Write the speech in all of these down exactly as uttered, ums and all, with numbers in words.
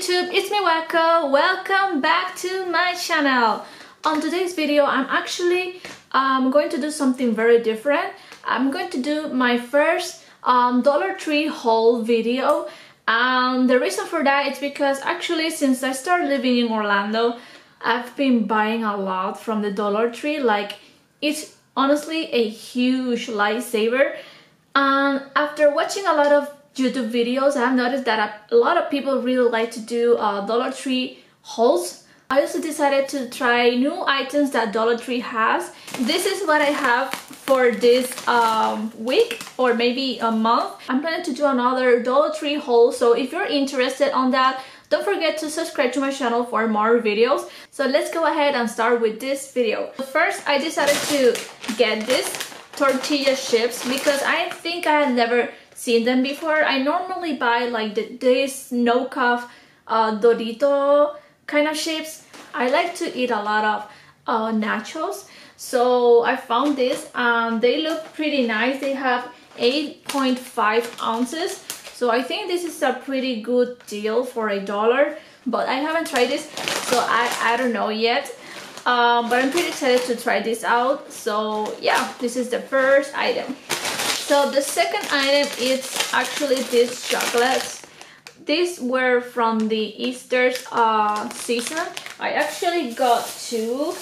YouTube, it's me Waco. Welcome back to my channel. On today's video, I'm actually um, going to do something very different. I'm going to do my first um, Dollar Tree haul video. Um, the reason for that is because actually since I started living in Orlando, I've been buying a lot from the Dollar Tree. Like, it's honestly a huge lifesaver. Um, after watching a lot of YouTube videos, I've noticed that a lot of people really like to do uh, Dollar Tree hauls. I also decided to try new items that Dollar Tree has. This is what I have for this um, week or maybe a month. I'm planning to do another Dollar Tree haul, so if you're interested on that, don't forget to subscribe to my channel for more videos. So let's go ahead and start with this video. First, I decided to get this tortilla chips because I think I had never seen them before. I normally buy like the, this no cuff uh, Dorito kind of chips. I like to eat a lot of uh, nachos, so I found this. Um, they look pretty nice. They have eight point five ounces, so I think this is a pretty good deal for a dollar, but I haven't tried this, so I, I don't know yet. Um, but I'm pretty excited to try this out. So yeah, this is the first item. So the second item is actually these chocolates. These were from the Easter's uh, season. I actually got two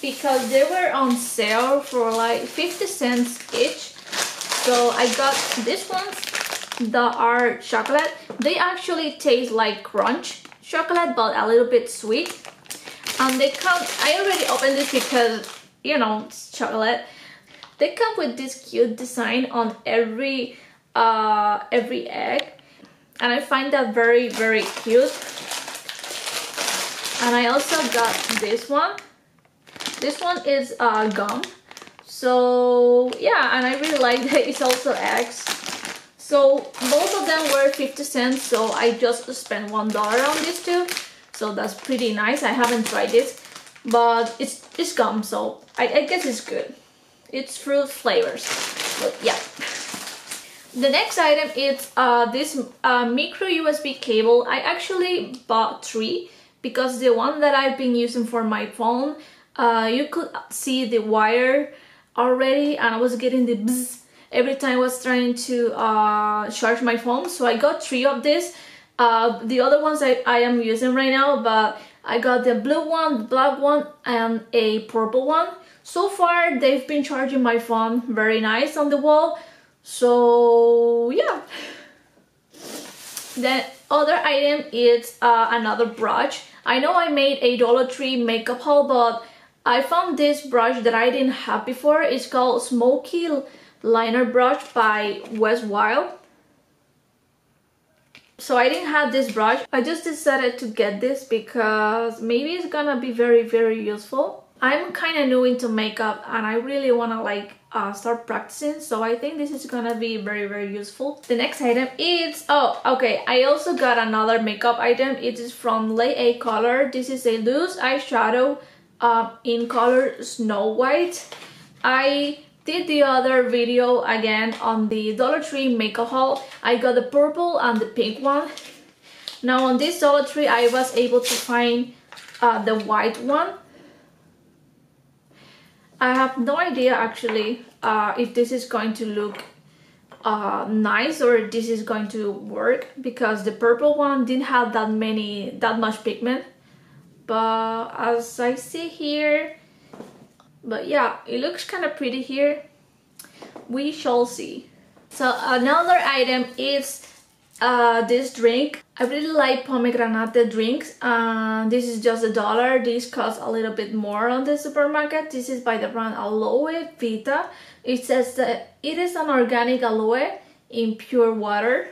because they were on sale for like fifty cents each. So I got these ones that are chocolate. They actually taste like crunch chocolate, but a little bit sweet. And they come, I already opened this because, you know, it's chocolate. They come with this cute design on every uh, every egg, and I find that very very cute. And I also got this one. This one is uh, gum, so yeah, and I really like that it's also eggs. So both of them were fifty cents, so I just spent one dollar on these two, so that's pretty nice. I haven't tried this, but it's, it's gum, so I, I guess it's good. It's fruit flavors, but yeah. The next item is uh, this uh, micro U S B cable. I actually bought three because the one that I've been using for my phone, uh, you could see the wire already, and I was getting the bzzz every time I was trying to uh, charge my phone. So I got three of this. Uh, the other ones I, I am using right now, but I got the blue one, the black one, and a purple one. So far, they've been charging my phone very nice on the wall. So yeah. The other item is uh, another brush. I know I made a Dollar Tree makeup haul, but I found this brush that I didn't have before. It's called Smoky Liner Brush by Wes Wild. So I didn't have this brush. I just decided to get this because maybe it's gonna be very very useful. I'm kind of new into makeup and I really want to like uh, start practicing, so I think this is gonna be very very useful. The next item is, oh okay, I also got another makeup item. It is from L A Colors. This is a loose eyeshadow uh, in color Snow White. I did the other video again on the Dollar Tree makeup haul. I got the purple and the pink one. Now on this Dollar Tree I was able to find uh, the white one. I have no idea actually uh, if this is going to look uh, nice or this is going to work because the purple one didn't have that many, that much pigment. But as I see here, but yeah, it looks kind of pretty here. We shall see. So another item is uh, this drink. I really like pomegranate drinks. Uh, this is just a dollar. This costs a little bit more on the supermarket. This is by the brand Aloe Vita. It says that it is an organic aloe in pure water.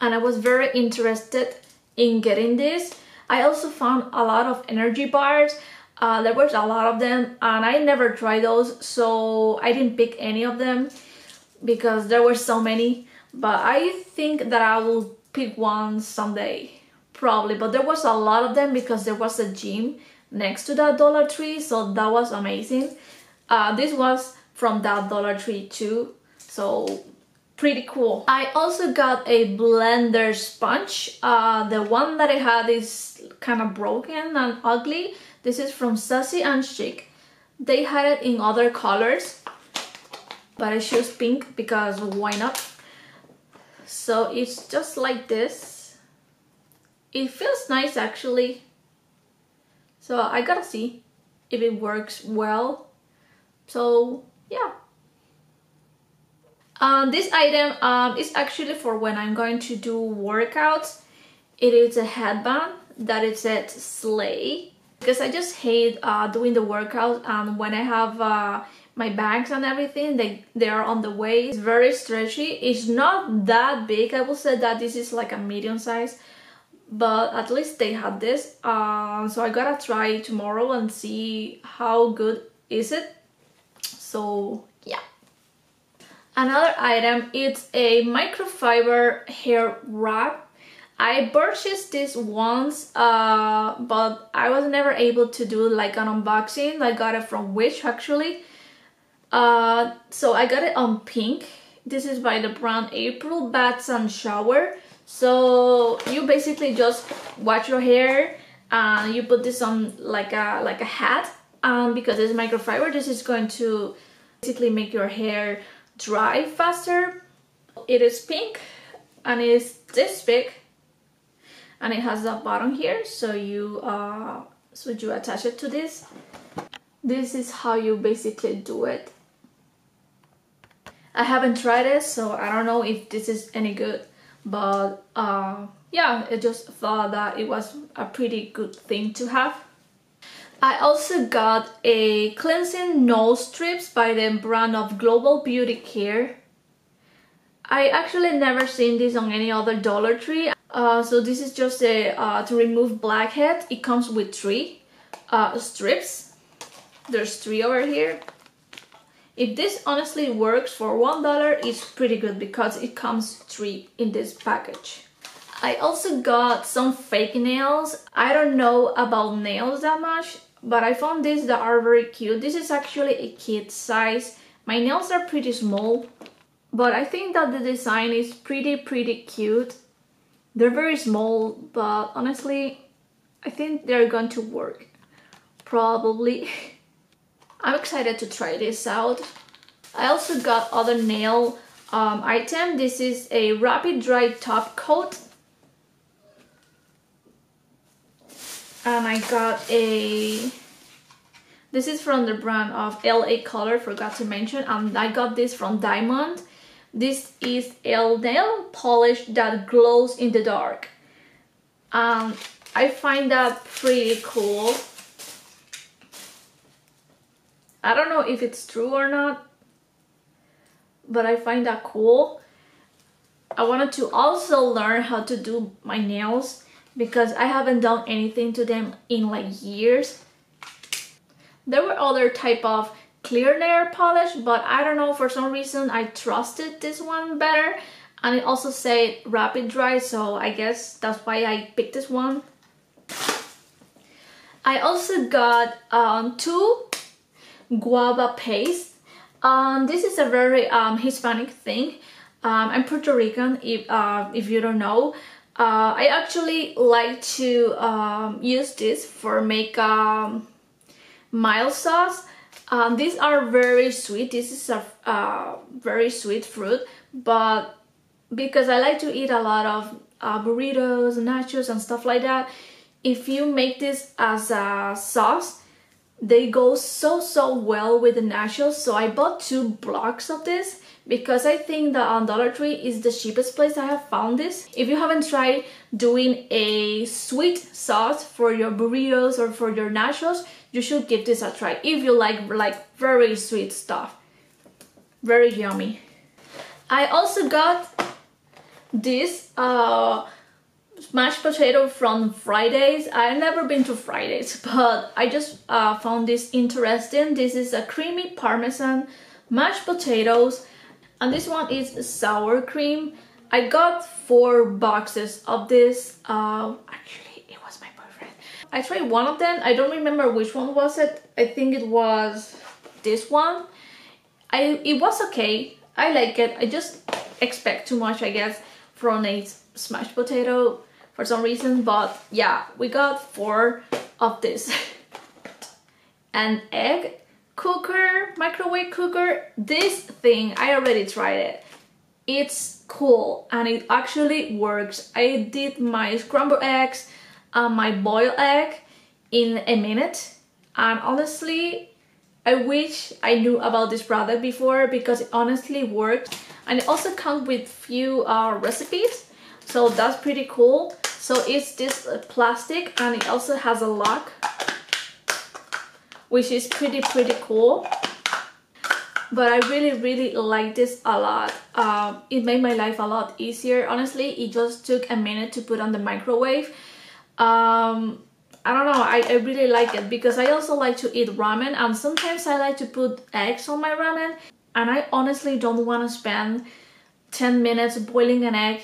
And I was very interested in getting this. I also found a lot of energy bars. Uh, there was a lot of them and I never tried those, so I didn't pick any of them because there were so many. But I think that I will pick one someday, probably. But there was a lot of them because there was a gym next to that Dollar Tree, so that was amazing. Uh, this was from that Dollar Tree too, so pretty cool. I also got a blender sponge. Uh, the one that I had is kind of broken and ugly. This is from Sassy and Chic. They had it in other colors, but I chose pink because why not? So it's just like this. It feels nice actually. So I gotta see if it works well. So yeah. Um, this item um, is actually for when I'm going to do workouts. It is a headband that it said slay, because I just hate uh, doing the workout and when I have uh, my bags and everything, they, they are on the way. It's very stretchy. It's not that big. I will say that this is like a medium size, but at least they had this. Uh, so I gotta try tomorrow and see how good is it. So yeah. Another item, it's a microfiber hair wrap. I purchased this once, uh, but I was never able to do like an unboxing. I got it from Wish actually. Uh, so I got it on pink. This is by the brand April Baths and Shower. So you basically just wash your hair and you put this on like a, like a hat. Um, because it's microfiber, this is going to basically make your hair dry faster. It is pink and it's this big and it has that bottom here, so you uh so you attach it to this. This is how you basically do it. I haven't tried it, so I don't know if this is any good, but uh yeah, I just thought that it was a pretty good thing to have. I also got a cleansing nose strips by the brand of Global Beauty Care. I actually never seen this on any other Dollar Tree. Uh, so this is just a, uh, to remove blackhead. It comes with three uh, strips. There's three over here. If this honestly works for one dollar, it's pretty good because it comes three in this package. I also got some fake nails. I don't know about nails that much, but I found these that are very cute. This is actually a kid size. My nails are pretty small, but I think that the design is pretty, pretty cute. They're very small, but honestly, I think they're going to work. Probably. I'm excited to try this out. I also got other nail um, item. This is a rapid dry top coat. And I got a, this is from the brand of L A Color, forgot to mention, and I got this from Diamond. This is a nail polish that glows in the dark. Um, I find that pretty cool. I don't know if it's true or not, but I find that cool. I wanted to also learn how to do my nails, because I haven't done anything to them in like years. There were other type of clear nail polish, but I don't know, for some reason I trusted this one better, and it also said rapid dry, so I guess that's why I picked this one. I also got um, two guava paste. Um, this is a very um, Hispanic thing. Um, I'm Puerto Rican, if, uh, if you don't know. Uh, I actually like to um, use this for make um, mild sauce. Um, these are very sweet. This is a uh, very sweet fruit, but because I like to eat a lot of uh, burritos, nachos and stuff like that, if you make this as a sauce, they go so so well with the nachos. So I bought two blocks of this because I think that on Dollar Tree is the cheapest place I have found this. If you haven't tried doing a sweet sauce for your burritos or for your nachos, you should give this a try if you like like very sweet stuff. Very yummy. I also got this uh, mashed potato from Fridays. I've never been to Fridays, but I just uh, found this interesting. This is a creamy parmesan mashed potatoes. And this one is sour cream. I got four boxes of this. Uh, actually, it was my boyfriend. I tried one of them. I don't remember which one was it. I think it was this one. I, it was okay. I like it. I just expect too much, I guess, from a smashed potato for some reason. But yeah, we got four of this. An egg cooker, microwave cooker. This thing, I already tried it. It's cool and it actually works. I did my scrambled eggs, uh, my boiled egg in a minute. And honestly, I wish I knew about this product before, because it honestly works. And it also comes with few uh, recipes, so that's pretty cool. So it's this plastic and it also has a lock, which is pretty pretty cool. But I really really like this a lot. Um, it made my life a lot easier. Honestly, it just took a minute to put on the microwave. Um, I don't know, I, I really like it because I also like to eat ramen, and sometimes I like to put eggs on my ramen, and I honestly don't want to spend ten minutes boiling an egg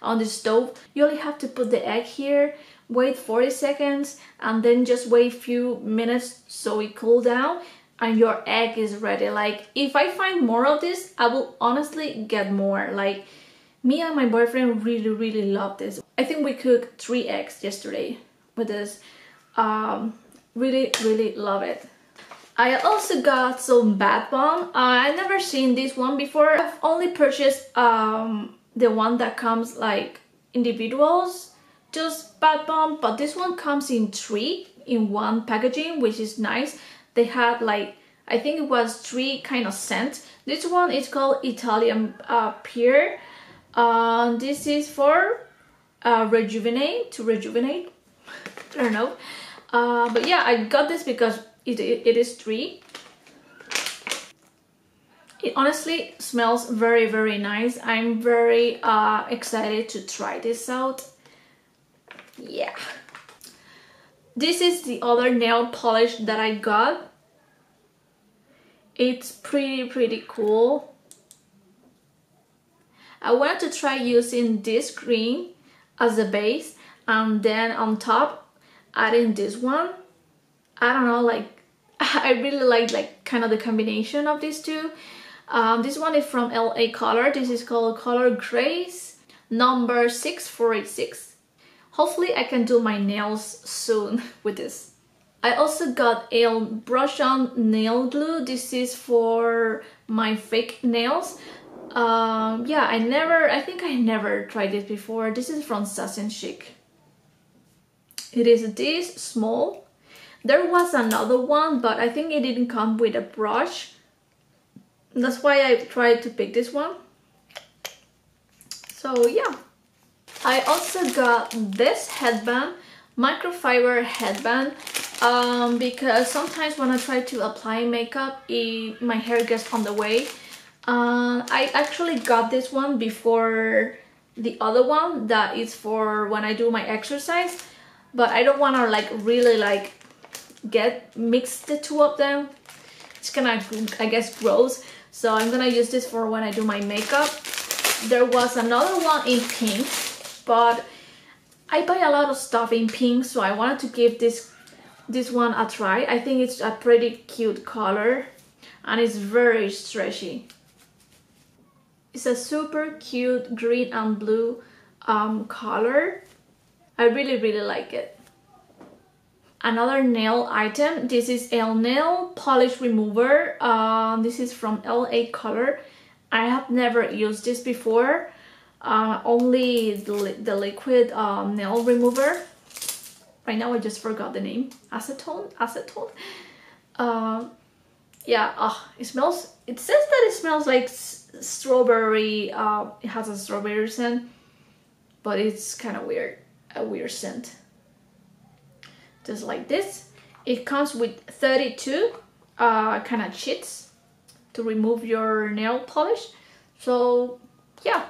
on the stove. You only have to put the egg here, wait forty seconds, and then just wait a few minutes so it cool down, and your egg is ready. Like, if I find more of this, I will honestly get more. Like, me and my boyfriend really really love this. I think we cooked three eggs yesterday with this. Um, really really love it. I also got some bath bomb. uh, I've never seen this one before. I've only purchased um, the one that comes like individuals, just bath bomb, but this one comes in three in one packaging, which is nice. They had like, I think it was three kind of scents. This one is called Italian uh, Pure. Uh, this is for uh, rejuvenate, to rejuvenate, I don't know. Uh, but yeah, I got this because it, it, it is three. It honestly smells very very nice. I'm very uh, excited to try this out. Yeah. This is the other nail polish that I got. It's pretty pretty cool. I wanted to try using this green as a base and then on top adding this one. I don't know, like I really like like kind of the combination of these two. Um, this one is from L A Color. This is called Color Grace number six four eight six. Hopefully I can do my nails soon with this. I also got a brush-on nail glue. This is for my fake nails. Um, yeah, I never, I think I never tried this before. This is from Sassy and Chic. It is this small. There was another one, but I think it didn't come with a brush. That's why I tried to pick this one. So yeah. I also got this headband, microfiber headband, um, because sometimes when I try to apply makeup, it, my hair gets on the way. Uh, I actually got this one before the other one that is for when I do my exercise, but I don't want to like really like get mix the two of them. It's gonna, I guess, gross. So I'm gonna use this for when I do my makeup. There was another one in pink, but I buy a lot of stuff in pink, so I wanted to give this this one a try. I think it's a pretty cute color and it's very stretchy. It's a super cute green and blue um, color. I really really like it. Another nail item. This is a nail polish remover. Uh, this is from L A Color. I have never used this before. Uh, only the, li the liquid um, nail remover. Right now I just forgot the name. Acetone? Acetone? Uh, yeah, oh, it smells... It says that it smells like s strawberry. Uh, it has a strawberry scent, but it's kind of weird. A weird scent. Just like this. It comes with thirty-two uh, kind of sheets to remove your nail polish. So, yeah.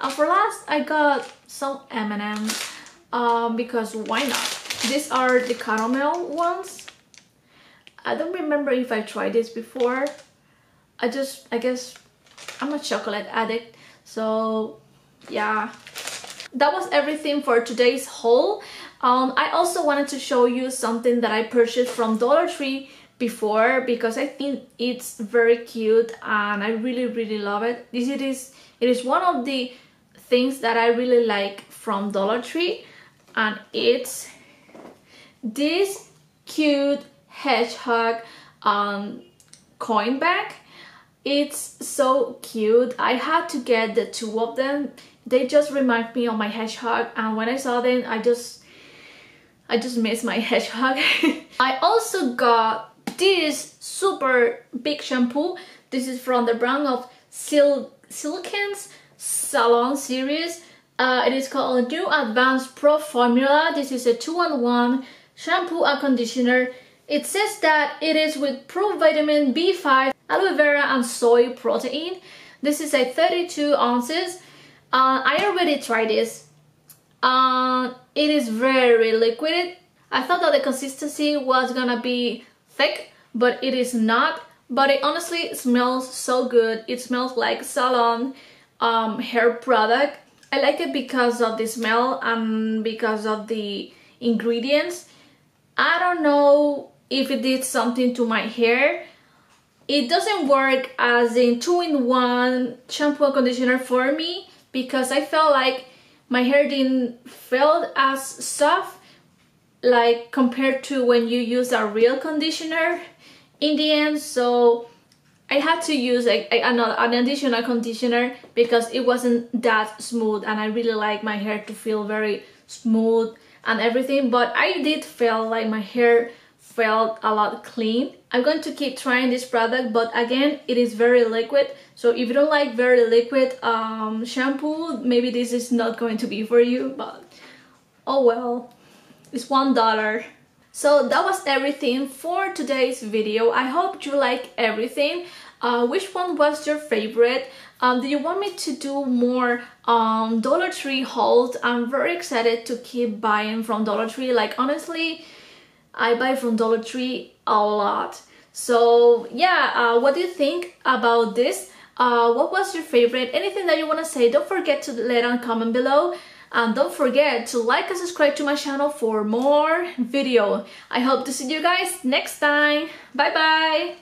And for last, I got some M and M's um, because why not? These are the caramel ones. I don't remember if I tried this before. I just, I guess, I'm a chocolate addict. So, yeah. That was everything for today's haul. Um, I also wanted to show you something that I purchased from Dollar Tree before because I think it's very cute and I really really love it. This it is it is one of the things that I really like from Dollar Tree, and it's this cute hedgehog um, coin bag. It's so cute. I had to get the two of them. They just remind me of my hedgehog, and when I saw them I just I just miss my hedgehog. I also got this super big shampoo. This is from the brand of Sil Silken's Salon series. Uh, it is called New Advanced Pro Formula. This is a two in one shampoo and conditioner. It says that it is with pro vitamin B five, aloe vera and soy protein. This is a thirty-two ounces. Uh, I already tried this. Uh, it is very liquid. I thought that the consistency was gonna be thick, but it is not. But it honestly smells so good. It smells like salon um, hair product. I like it because of the smell and because of the ingredients. I don't know if it did something to my hair. It doesn't work as a two in one shampoo and conditioner for me because I felt like my hair didn't feel as soft like compared to when you use a real conditioner in the end, so I had to use a, a, another, an additional conditioner because it wasn't that smooth, and I really like my hair to feel very smooth and everything, but I did feel like my hair felt a lot clean. I'm going to keep trying this product, but again, it is very liquid, so if you don't like very liquid um, shampoo, maybe this is not going to be for you, but oh well, it's one dollar. So that was everything for today's video. I hope you like everything. Uh, which one was your favorite? Um, do you want me to do more um, Dollar Tree hauls? I'm very excited to keep buying from Dollar Tree. Like honestly, I buy from Dollar Tree a lot. So yeah, uh, what do you think about this? Uh, what was your favorite? Anything that you want to say, don't forget to let a comment below. And don't forget to like and subscribe to my channel for more video. I hope to see you guys next time. Bye bye!